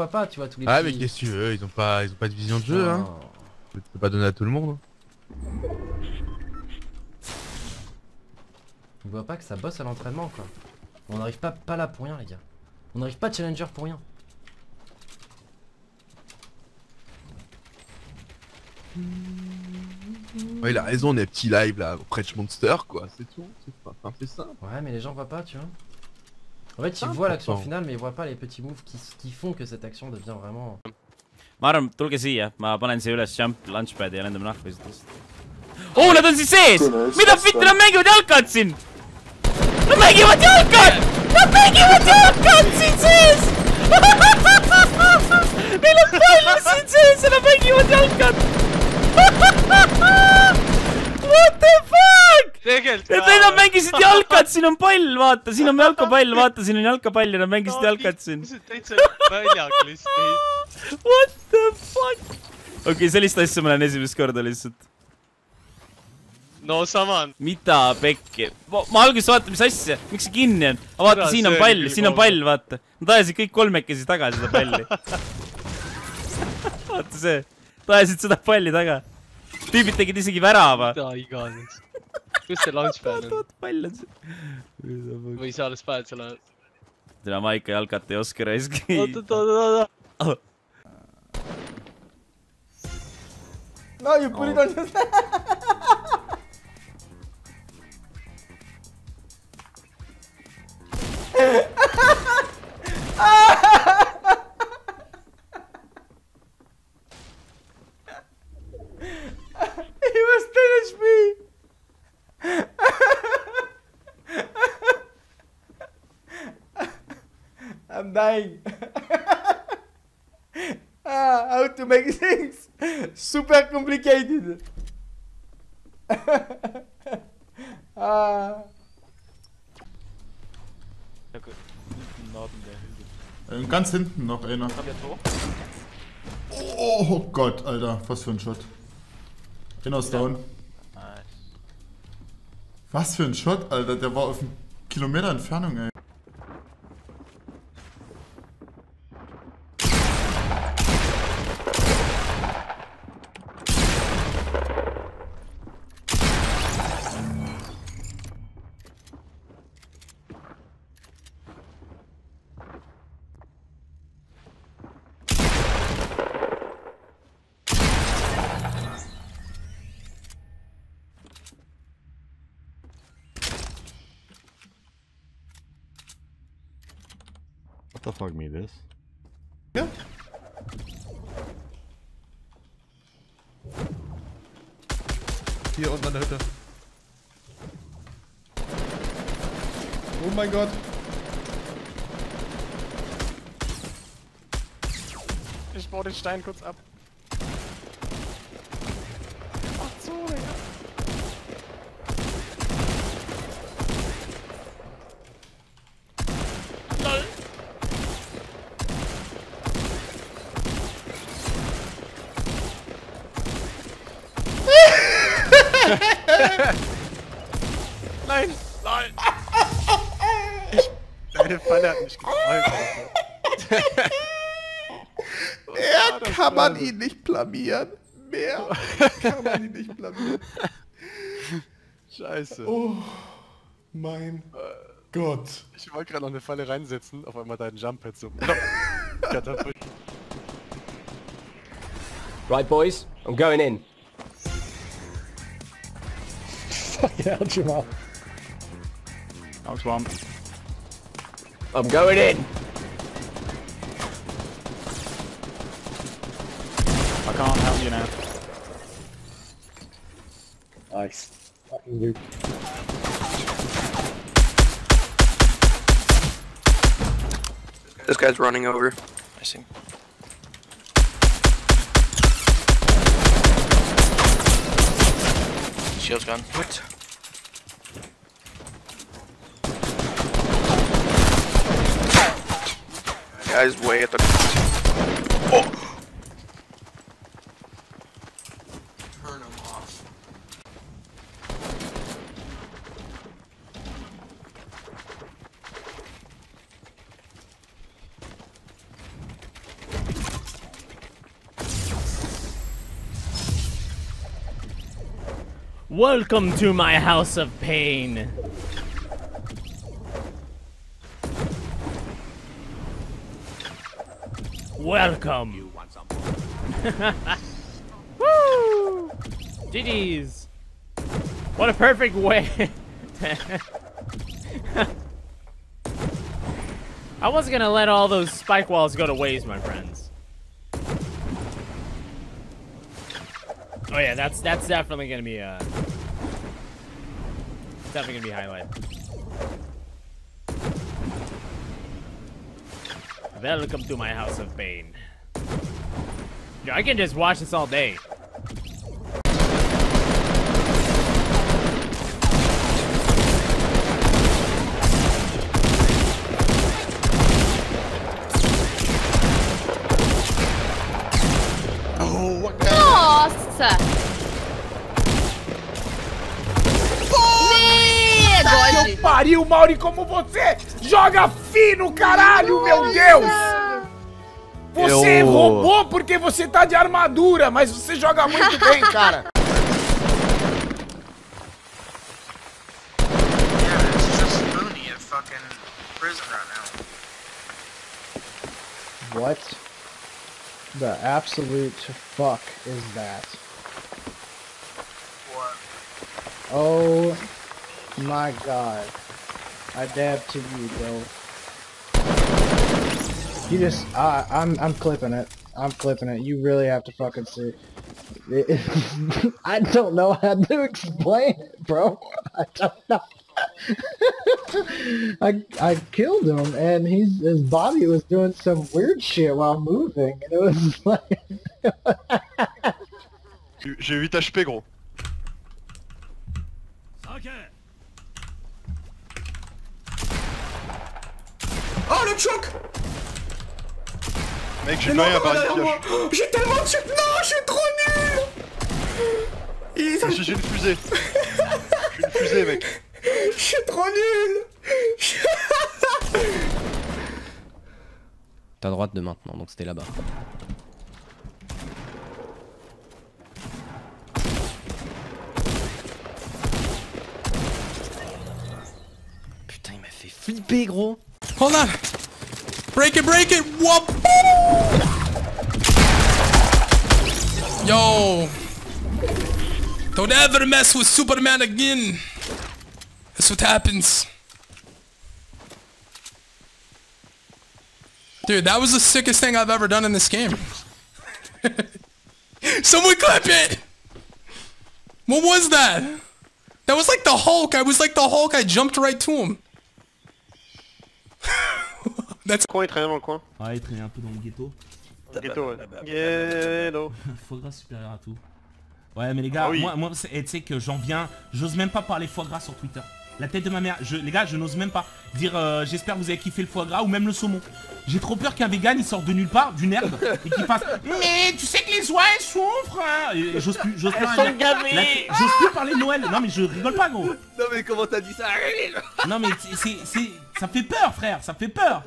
pourquoi pas, tu vois, tous les mais qu'est-ce que tu veux, ils ont pas de vision de jeu, hein. Tu peux pas donner à tout le monde. On voit pas que ça bosse à l'entraînement, quoi. On n'arrive pas là pour rien, les gars. On n'arrive pas challenger pour rien. Ouais, il a raison, on est petit live là, French Monster, quoi. C'est tout, c'est pas, enfin, c'est simple. Ouais, mais les gens voient pas, tu vois. En fait, ils voient l'action finale, mais ils voient pas les petits moves qui font que cette action devient vraiment... Ma arvan, tulge siia, ma panen siia üles jump launchpad'i ja lendame nahku siit. Oo, nad on siin sees! Mida fitte, nad mängivad jalkad siin! Nad mängivad jalkad! Nad mängivad jalkad siin sees! Neil on palju siin sees ja nad mängivad jalkad! What the fuck? Need nad mängisid jalkad, siin on pall, vaata, siin on jalkapall, vaata, siin on jalkapall ja nad mängisid jalkad siin. What the fuck? Okei, sellist asja ma olen esimest korda lihtsalt. No saman. Mida pekki? Ma alguses vaatan, mis asja. Miks see kinni on? Vaata, siin on pall, vaata. Nad ajasid kõik kolmekesi taga seda palli. Vaata see. Nad ajasid seda palli taga. Tüübid tegid isegi värava. Mida iganes. Kus see launchpad on? Vaata, pall on see. Või sa alles päed selle... Tule, ma ikka jalkat ei oska raiski. Oota. No, you put it on your... He was finished me. I'm dying. How to make things super complicated. Ganz hinten noch einer. Oh Gott, Alter, was für ein Shot. Inner's down. Was für ein Shot, Alter, der war auf 1 Kilometer Entfernung, ey. What the fuck me this? Yeah. Hier unten an der Hütte. Oh mein Gott. Ich baue den Stein kurz ab. Ach so, ja. Nein! Nein! Deine Falle hat mich gefreut. Mehr kann man ihn nicht blamieren. Mehr kann man ihn nicht blamieren. Scheiße. Oh mein Gott. Ich wollte gerade noch eine Falle reinsetzen, auf einmal deinen Jump-Pad so. Right boys, I'm going in. Yeah, Jamal. I'm swamped. I'm going in. I can't help you now. Nice. Fucking you. This guy's running over. I see. Shield's gone. What? Guy's way at the... Oh! Turn him off. Welcome to my house of pain. Welcome. You want some? Woo! GG's. What a perfect way. I wasn't gonna let all those spike walls go to waste, my friends. Oh yeah, that's definitely gonna be highlighted. Welcome to my house of pain. Yeah, I can just watch this all day. Oh, what the Nossa! Que pariu, Mauri, como você joga fino, caralho, meu Deus! Você roubou porque você tá de armadura, mas você joga muito bem, cara. Yeah, it's just Mooney in fucking prison right now. What? The absolute fuck is that? What? Oh my god. I dab to you, bro. You just I'm clipping it. I'm clipping it. You really have to fucking see. I don't know how to explain it, bro. I don't know. I killed him, and his body was doing some weird shit while moving, and it was like... J'ai 8 HP, gros. Okay. Oh, le choc! Mec, j'ai rien à parler de pioche. J'ai tellement de choc... Non, je suis trop nul! J'ai une fusée. J'ai une fusée, mec. Je suis trop nul. T'es à droite de maintenant, donc c'était là-bas. Putain, il m'a fait flipper, gros. Hold on. Break it, whoop. Yo. Don't ever mess with Superman again. That's what happens. Dude, that was the sickest thing I've ever done in this game. Someone clip it! What was that? That was like the Hulk. I was like the Hulk. I jumped right to him. That's... Il traînait dans le coin. Ah, il traînait un peu dans le ghetto. Ghetto, ouais. Ghetto. Foie gras supérieur à tout. Ouais, mais les gars, moi tu sais que j'en viens... J'ose même pas parler foie gras sur Twitter. La tête de ma mère, les gars, je n'ose même pas dire j'espère que vous avez kiffé le foie gras ou même le saumon. J'ai trop peur qu'un vegan il sorte de nulle part, d'une herbe, et qu'il fasse mais tu sais que les oies elles souffrent hein. J'ose plus, plus parler de Noël. Non mais je rigole pas gros. Non mais comment t'as dit ça? Non mais ça fait peur frère, ça fait peur.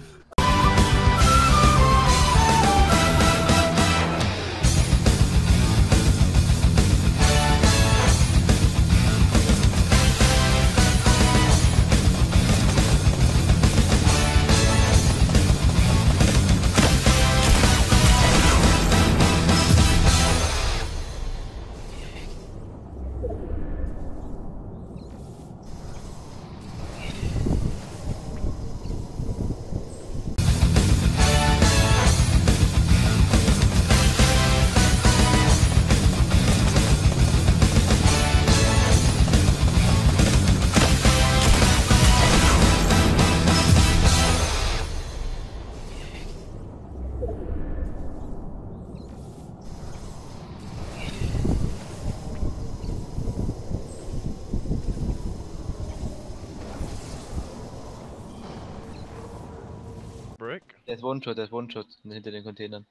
There's one shot hinter den Containern.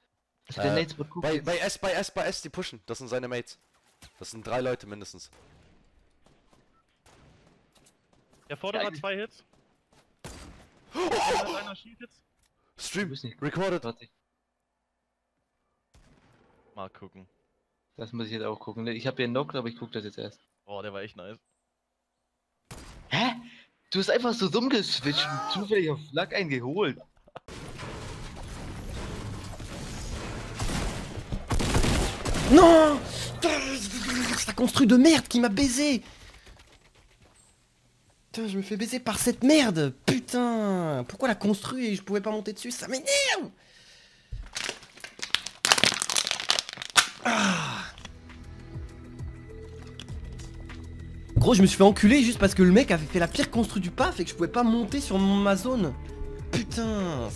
Der Nates wird gut. Bei S, die pushen. Das sind seine Mates. Das sind 3 Leute mindestens. Der Vorder hat 2 Hits. Hat einer Shield Hits. Stream, recorded. Mal gucken. Das muss ich jetzt auch gucken. Ich habe hier einen Knock, aber ich guck das jetzt erst. Boah, der war echt nice. Hä? Du hast einfach so dumm geswitcht und zufällig auf Flak einen geholt. Non! Sa construit de merde qui m'a baisé! Putain, je me fais baiser par cette merde! Putain! Pourquoi la construit et je pouvais pas monter dessus? Ça m'énerve! Ah. Gros, je me suis fait enculer juste parce que le mec avait fait la pire construit du PAF et que je pouvais pas monter sur ma zone. Putain!